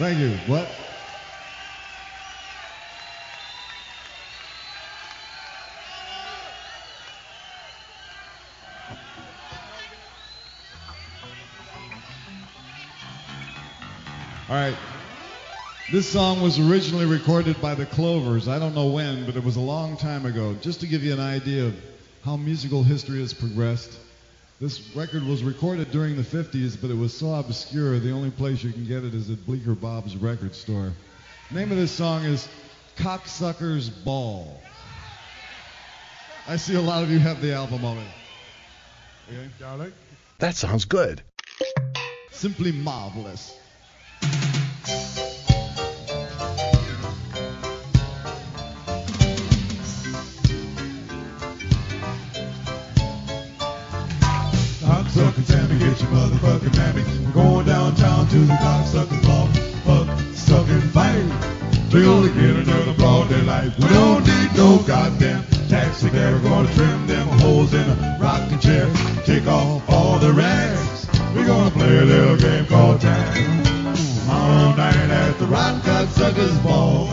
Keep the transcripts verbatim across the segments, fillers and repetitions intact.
Thank you. What? All right. This song was originally recorded by the Clovers. I don't know when, but it was a long time ago. Just to give you an idea of how musical history has progressed, this record was recorded during the fifties, but it was so obscure, the only place you can get it is at Bleecker Bob's record store. The name of this song is Cocksucker's Ball. I see a lot of you have the album on it. Okay. That sounds good. Simply marvelous. Cocksucker's time to get your motherfucking mammy. We're going downtown to the cocksucker's ball. Fuck-sucking fight. We only get another broad daylight. We don't need no goddamn taxi cab. We're gonna trim them holes in a rocking chair. Take off all the rags. We're gonna play a little game called tag. All night at the rotten cocksucker's ball.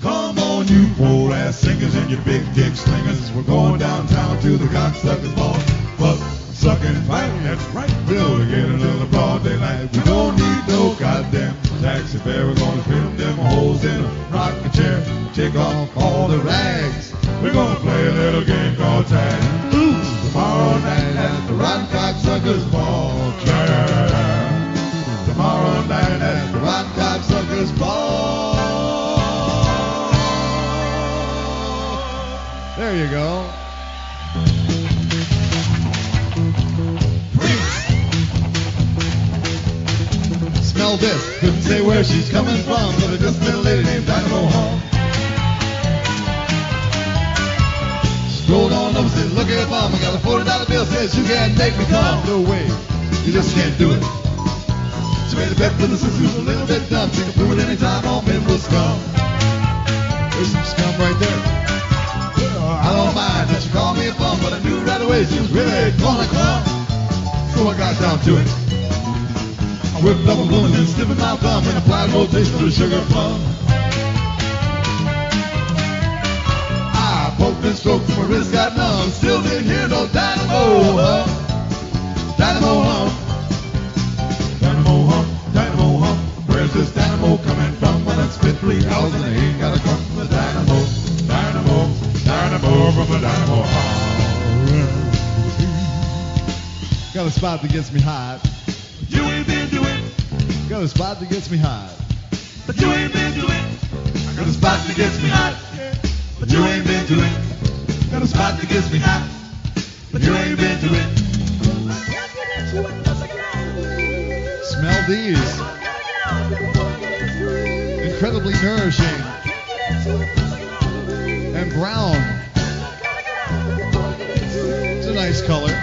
Come on, you poor-ass singers and your big dick slingers. We're going downtown to the cocksucker's ball. Fuck. Suckin' fight, that's right. We'll get another broad daylight. We don't need no goddamn taxi fare. We're gonna fill them holes in a rocking chair. Take off all the rags. We're gonna play a little game called tag. Tomorrow night at the rotten cocksucker's ball. Yeah. Tomorrow night at the rotten cocksucker's ball. There you go. Smell this, couldn't say where she's coming from, but a just little lady named Dinah Moe Humm. Strolled on over, said, look at mom, I got a forty dollar bill, says you can't make me come. No way, you just can't do it. She made a bet with the sister who's a little bit dumb. She can prove it any time, all men will scum. There's some scum right there. I don't mind that she called me a bum, but I knew right away she was really gonna come. So I got down to it. Whipped up a woman and sniffing my thumb and applied rotation to the sugar plum. I poked and stroked till my wrist got numb. Still didn't hear no Dinah Moe Humm. Dinah Moe Humm. Dinah Moe Humm. Dinah Moe Humm. Where's this Dinah Moe coming from? When I spit three hours and I ain't gotta come from the Dinah Moe. Dinah Moe. Dinah Moe from the Dinah Moe Humm. Got a spot that gets me hot. You ain't been doing. Got a spot that gets me hot. But you ain't been doing. I got a spot that gets me hot. But you ain't been doing. Got a spot that gets me hot. But you ain't been doing. Smell these. Incredibly nourishing. And brown. It's a nice color.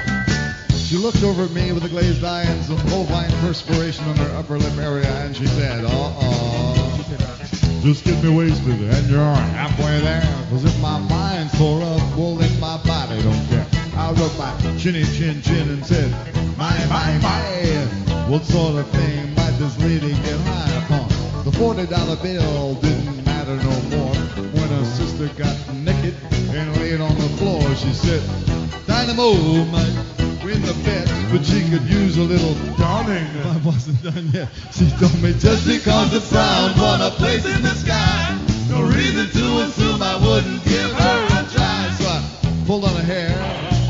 She looked over at me with a glazed eye and some bovine perspiration on her upper lip area, and she said, uh-uh. Just get me wasted, and you're halfway there. Cause if my mind's tore up, well, then my body don't care. I rubbed my chinny chin chin and said, my, my, my. What sort of thing might this lady get high upon? The forty dollar bill didn't matter no more. When her sister got naked and laid on the floor, she said, Dinah Moe might win the bet, but she could use a little darning. I wasn't done yet. She told me just because it sounds on a place in the sky, no reason to assume I wouldn't give her a try. So I pulled on her hair,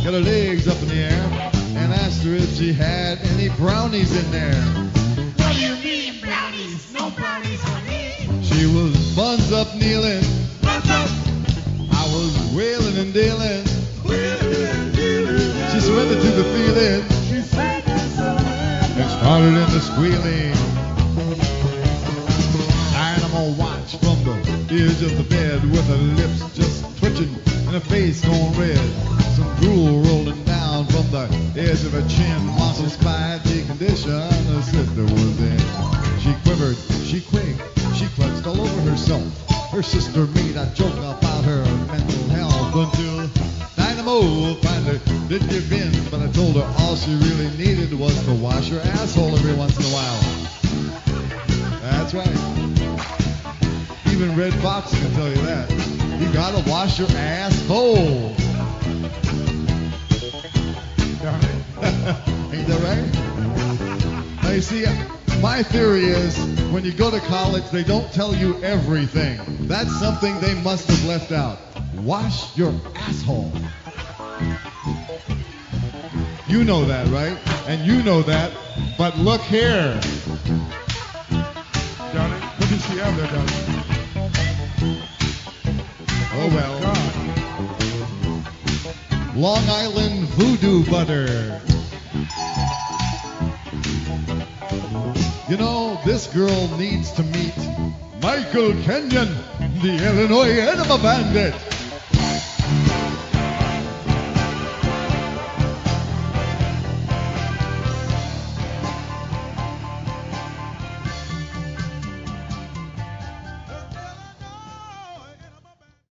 got her legs up in the air, and asked her if she had any brownies in there. What do you mean brownies? No brownies for me. She was buns up kneeling. Buns up. I was wailing and dealing. She surrendered to the feeling. She sang that song and started in the squealing. Dinah Moe watched from the edge of the bed with her lips just twitching and her face going red. Some drool rolling down from the edge of her chin. Muscles by the condition her sister was in. She quivered, she quaked, she clutched all over herself. Her sister made a joke about her mental health until Dinah Moe finally didn't give in, but I told her all she really needed was to wash her asshole every once in a while. That's right. Even Red Fox can tell you that. You gotta wash your asshole. Ain't that right? Now you see, my theory is when you go to college, they don't tell you everything. That's something they must have left out. Wash your asshole. You know that, right? And you know that, but look here. Donnie, what did she have there, Donnie? Oh, well. God. Long Island voodoo butter. You know, this girl needs to meet Michael Kenyon, the Illinois Enema Bandit.